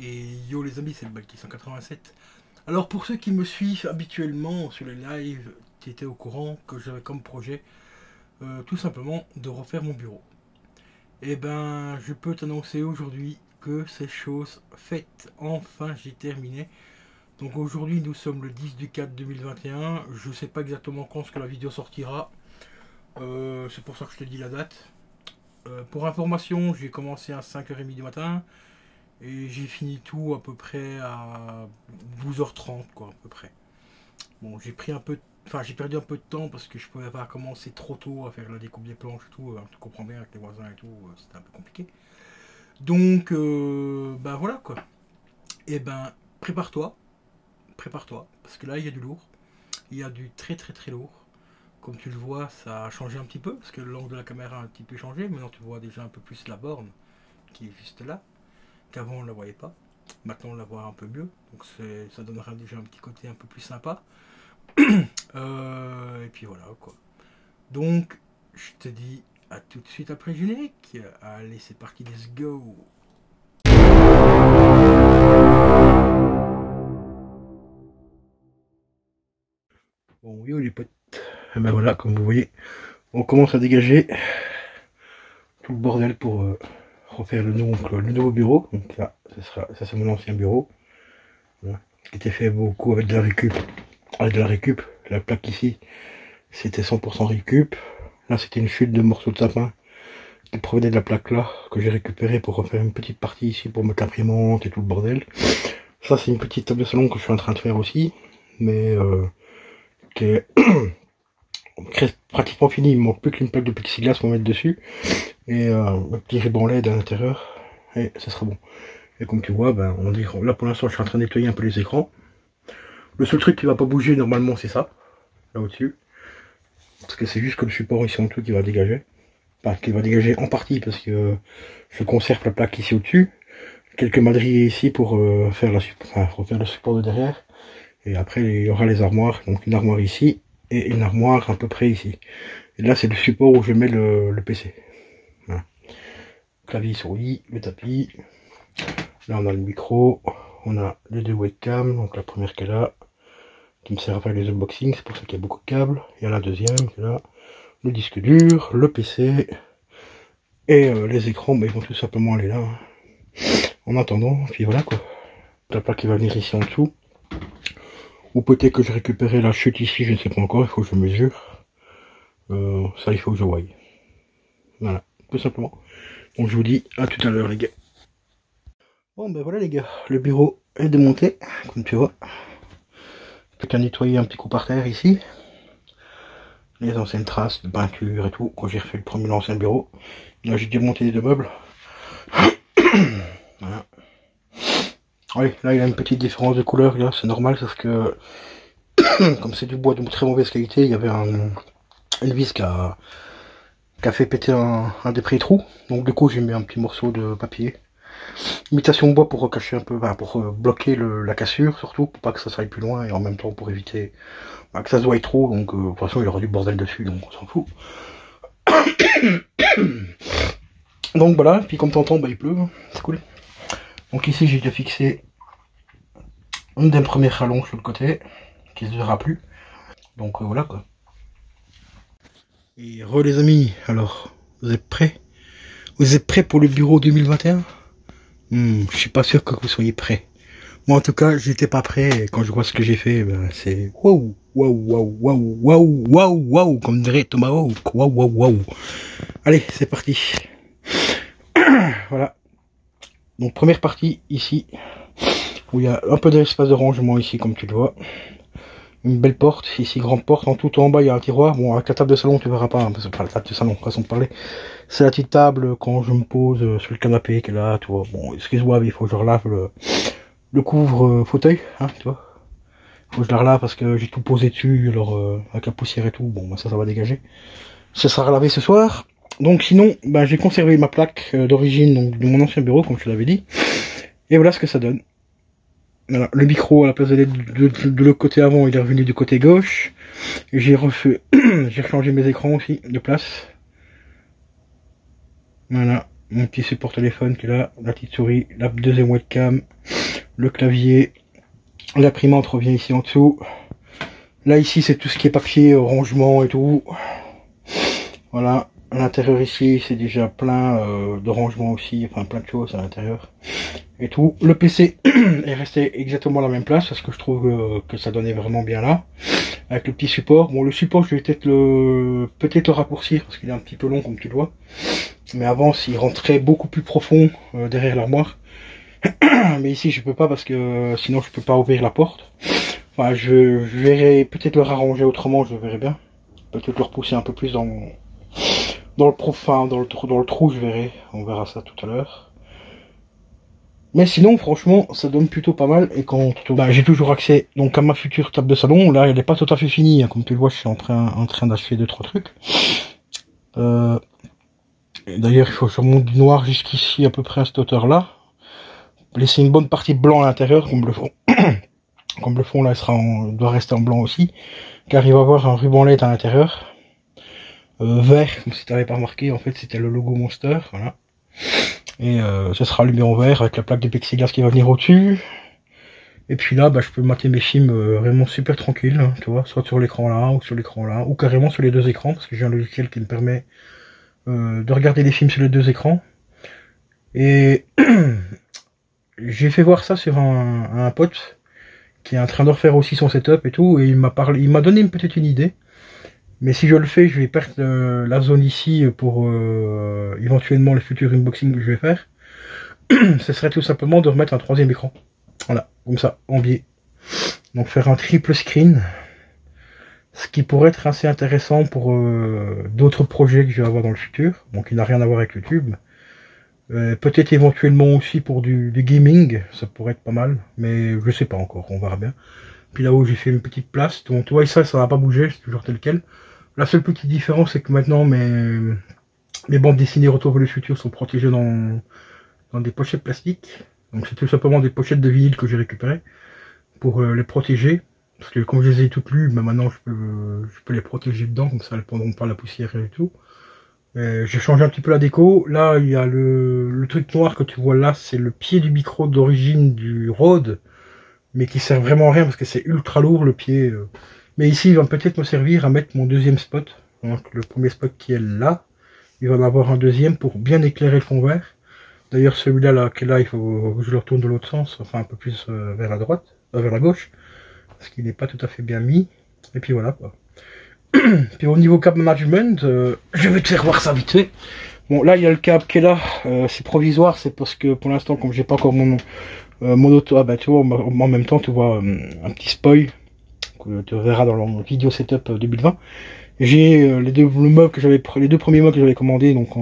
Et yo les amis, c'est le Balti 187. Alors pour ceux qui me suivent habituellement sur les lives, qui étaient au courant que j'avais comme projet tout simplement de refaire mon bureau. Et ben je peux t'annoncer aujourd'hui que c'est chose faite. Enfin j'ai terminé. Donc aujourd'hui nous sommes le 10/4/2021. Je sais pas exactement quand ce que la vidéo sortira. C'est pour ça que je te dis la date. Pour information, j'ai commencé à 5h30 du matin et j'ai fini tout à peu près à 12h30 quoi, à peu près. Bon, j'ai pris un peu, enfin j'ai perdu un peu de temps parce que je pouvais pas commencer trop tôt à faire la découpe des planches et tout, tu comprends bien avec les voisins et tout, c'était un peu compliqué. Donc ben voilà quoi. Et ben prépare-toi parce que là il y a du lourd, il y a du très lourd. Comme tu le vois, ça a changé un petit peu, parce que l'angle de la caméra a un petit peu changé. Maintenant, tu vois déjà un peu plus la borne qui est juste là, qu'avant on ne la voyait pas. Maintenant, on la voit un peu mieux, donc ça donnera déjà un petit côté un peu plus sympa. Et puis voilà, quoi. Donc, je te dis à tout de suite après le générique. Allez, c'est parti, let's go! Bon, yo les potes. Et ben voilà, comme vous voyez, on commence à dégager tout le bordel pour refaire le nouveau bureau. Donc là, ça c'est mon ancien bureau, voilà, qui était fait beaucoup avec de la récup. La plaque ici, c'était 100% récup. Là, c'était une chute de morceaux de sapin qui provenait de la plaque là, que j'ai récupéré pour refaire une petite partie ici pour mettre l'imprimante et tout le bordel. Ça, c'est une petite table de salon que je suis en train de faire aussi, mais qui est... pratiquement fini, il ne manque plus qu'une plaque de plexiglas pour mettre dessus et un petit ruban LED à l'intérieur et ça sera bon. Et comme tu vois, ben, on dit, là pour l'instant je suis en train de nettoyer un peu les écrans. Le seul truc qui va pas bouger normalement c'est ça, là au dessus, parce que c'est juste que le support ici en dessous qui va dégager, enfin qui va dégager en partie parce que je conserve la plaque ici au dessus, quelques madriers ici pour faire refaire le support de derrière et après il y aura les armoires, donc une armoire ici et une armoire à peu près ici. Et là c'est le support où je mets le PC. Voilà. Clavier souris, le tapis. Là on a le micro, on a les deux webcams, donc la première qui est là, qui me sert à faire les unboxings, c'est pour ça qu'il y a beaucoup de câbles. Il y a la deuxième qui est là, le disque dur, le PC, et les écrans, bah, ils vont tout simplement aller là. Hein. En attendant, puis voilà quoi. La plaque qui va venir ici en dessous. Ou peut-être que j'ai récupéré la chute ici, je ne sais pas encore, il faut que je mesure. Ça, il faut que je voie. Voilà, tout simplement. Donc je vous dis à tout à l'heure les gars. Bon ben voilà les gars, le bureau est démonté, comme tu vois. Plus qu'à nettoyer un petit coup par terre ici. Les anciennes traces de peinture et tout, quand j'ai refait le premier ancien bureau. Là j'ai démonté les deux meubles. Voilà. Oui, là il a une petite différence de couleur, là c'est normal, sauf que comme c'est du bois de très mauvaise qualité, il y avait une vis qui a fait péter un des pré-trous. Donc du coup j'ai mis un petit morceau de papier, imitation bois pour cacher un peu, ben, pour bloquer la cassure surtout, pour pas que ça s'aille plus loin et en même temps pour éviter ben, que ça se voie trop. Donc de toute façon il y aura du bordel dessus, donc on s'en fout. Donc voilà, puis comme t'entends, ben, il pleut, c'est cool. Donc ici j'ai déjà fixé une des premières rallonges sur le côté qui ne se verra plus. Donc voilà quoi. Et re les amis, alors vous êtes prêts? Vous êtes prêts pour le bureau 2021? Je suis pas sûr que vous soyez prêts. Moi en tout cas j'étais pas prêt et quand je vois ce que j'ai fait, ben, c'est waouh comme dirait Tomahawk, waouh. Allez c'est parti. Voilà. Donc première partie ici, où il y a un peu d'espace de rangement ici comme tu le vois. Une belle porte, ici grande porte, en tout en bas il y a un tiroir. Bon avec la table de salon tu verras pas, hein, parce que pas la table de salon, façon de parler. C'est la petite table quand je me pose sur le canapé qui est là, tu vois. Bon excuse-moi mais il faut que je relave le couvre-fauteuil, hein, tu vois. Il faut que je la relave parce que j'ai tout posé dessus, alors avec la poussière et tout, bon bah, ça va dégager. Ça sera relavé ce soir. Donc sinon, bah, j'ai conservé ma plaque d'origine de mon ancien bureau, comme je l'avais dit. Et voilà ce que ça donne. Voilà, le micro, à la place d'aller de l'autre côté avant, il est revenu du côté gauche. J'ai refait, j'ai changé mes écrans aussi de place. Voilà, mon petit support téléphone qui est là, la petite souris, la deuxième webcam, le clavier, l'imprimante revient ici en dessous. Là ici c'est tout ce qui est papier, rangement et tout. Voilà, à l'intérieur ici c'est déjà plein de rangements aussi, enfin plein de choses à l'intérieur et tout. Le PC est resté exactement à la même place parce que je trouve que ça donnait vraiment bien là. Avec le petit support, bon le support je vais peut-être le raccourcir parce qu'il est un petit peu long comme tu le vois. Mais avant il rentrait beaucoup plus profond derrière l'armoire. Mais ici je peux pas parce que sinon je peux pas ouvrir la porte. Enfin je verrai peut-être le rarranger autrement, je verrai bien. Peut-être le repousser un peu plus dans le trou, je verrai. On verra ça tout à l'heure. Mais sinon, franchement, ça donne plutôt pas mal. Et quand j'ai toujours accès donc à ma future table de salon. Là, elle n'est pas tout à fait finie. Hein. Comme tu le vois, je suis en train d'acheter 2-3 trucs. D'ailleurs, je monte du noir jusqu'ici, à peu près à cette hauteur-là. Laisser une bonne partie blanc à l'intérieur, comme le fond. Comme le fond, là, il sera doit rester en blanc aussi. Car il va avoir un ruban LED à l'intérieur. Vert, comme si tu n'avais pas remarqué. En fait, c'était le logo Monster. Voilà. Et ce sera allumé en vert avec la plaque de plexiglas qui va venir au-dessus. Et puis là, je peux mater mes films vraiment super tranquille, hein, tu vois, soit sur l'écran là, ou sur l'écran là, ou carrément sur les deux écrans, parce que j'ai un logiciel qui me permet de regarder les films sur les deux écrans. Et j'ai fait voir ça sur un pote qui est en train de refaire aussi son setup et tout, et il m'a donné peut-être une idée. Mais si je le fais, je vais perdre la zone ici pour éventuellement le futur unboxing que je vais faire. Ce serait tout simplement de remettre un troisième écran. Voilà, comme ça, en biais. Donc faire un triple screen. Ce qui pourrait être assez intéressant pour d'autres projets que je vais avoir dans le futur. Bon, qui n'a rien à voir avec YouTube. Peut-être éventuellement aussi pour du gaming. Ça pourrait être pas mal. Mais je sais pas encore, on verra bien. Puis là-haut, j'ai fait une petite place. Donc tu vois, ça n'a pas bougé, c'est toujours tel quel. La seule petite différence, c'est que maintenant, mes bandes dessinées Retour vers le futur sont protégées dans des pochettes plastiques. Donc c'est tout simplement des pochettes de vinyle que j'ai récupérées pour les protéger. Parce que comme je les ai toutes lues, maintenant je peux les protéger dedans, comme ça elles ne prendront pas la poussière et tout. J'ai changé un petit peu la déco. Là, il y a le truc noir que tu vois là, c'est le pied du micro d'origine du Rode, mais qui sert vraiment à rien parce que c'est ultra lourd le pied. Mais ici, il va peut-être me servir à mettre mon deuxième spot. Donc le premier spot qui est là, il va en avoir un deuxième pour bien éclairer le fond vert. D'ailleurs celui-là là, qui est là, il faut que je le retourne de l'autre sens, enfin un peu plus vers la droite, vers la gauche, parce qu'il n'est pas tout à fait bien mis. Et puis voilà quoi. Puis au niveau câble management, je vais te faire voir ça vite fait. Bon là il y a le câble qui est là, c'est provisoire, c'est parce que pour l'instant comme j'ai pas encore mon auto, tu vois, en même temps tu vois un petit spoil. Tu verras dans la vidéo setup 2020. J'ai les deux premiers meubles que j'avais commandés, donc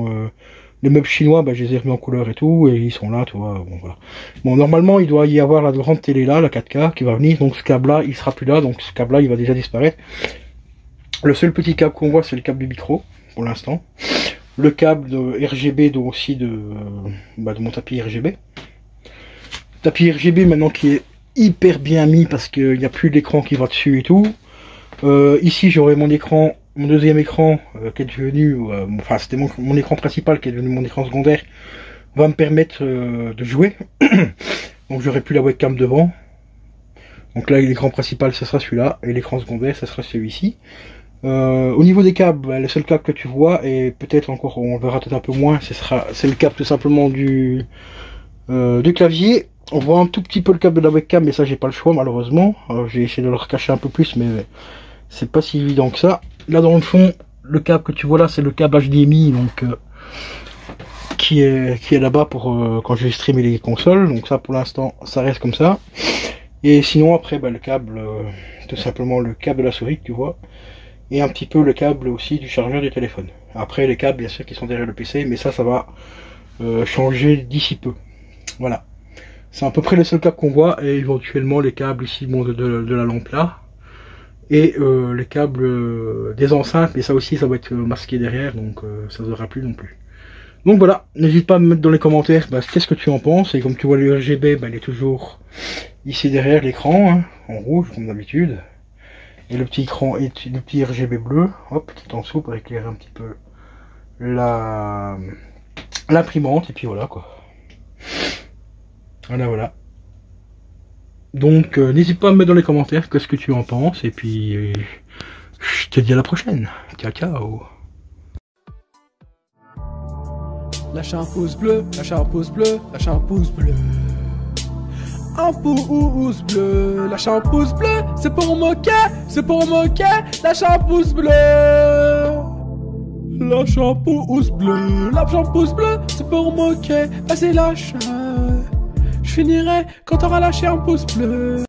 les meubles chinois, je les ai remis en couleur et tout, et ils sont là, tu vois. Bon, voilà. Bon, normalement, il doit y avoir la grande télé là, la 4K, qui va venir. Donc ce câble-là, il sera plus là, donc ce câble-là, il va déjà disparaître. Le seul petit câble qu'on voit, c'est le câble du micro, pour l'instant. Le câble de RGB, de mon tapis RGB. Tapis RGB maintenant qui est hyper bien mis parce qu'il n'y a plus d'écran qui va dessus et tout. Ici j'aurai mon deuxième écran qui est devenu, enfin c'était mon écran principal qui est devenu mon écran secondaire, va me permettre de jouer. Donc j'aurai plus la webcam devant. Donc là l'écran principal ce sera celui-là et l'écran secondaire ce sera celui-ci. Au niveau des câbles, le seul câble que tu vois et peut-être encore on verra peut-être un peu moins, c'est le câble tout simplement du clavier. On voit un tout petit peu le câble de la webcam, mais ça j'ai pas le choix malheureusement. J'ai essayé de le recacher un peu plus, mais c'est pas si évident que ça. Là dans le fond, le câble que tu vois là, c'est le câble HDMI, donc qui est là-bas pour quand je vais streamer les consoles. Donc ça pour l'instant, ça reste comme ça. Et sinon après, le câble, tout simplement le câble de la souris, tu vois, et un petit peu le câble aussi du chargeur du téléphone. Après les câbles bien sûr qui sont derrière le PC, mais ça va changer d'ici peu. Voilà. C'est à peu près le seul câble qu'on voit, et éventuellement les câbles ici de la lampe là, et les câbles des enceintes, mais ça aussi ça va être masqué derrière, donc ça ne verra plus non plus. Donc voilà, n'hésite pas à me mettre dans les commentaires qu'est-ce que tu en penses, et comme tu vois le RGB, il est toujours ici derrière l'écran, hein, en rouge comme d'habitude, et le petit écran et le petit RGB bleu, hop, tout en dessous pour éclairer un petit peu l'imprimante, et puis voilà quoi. Voilà, voilà. Donc n'hésite pas à me mettre dans les commentaires qu'est-ce que tu en penses, et puis je te dis à la prochaine. Ciao, ciao. Lâche un pouce bleu, lâche un pouce bleu, lâche un pouce bleu. Un pouce bleu, lâche un pouce bleu, c'est pour moquer, lâche un pouce bleu. Lâche un pouce bleu, lâche un pouce bleu, c'est pour moquer, vas-y lâche. Je finirai quand t'auras lâché un pouce bleu.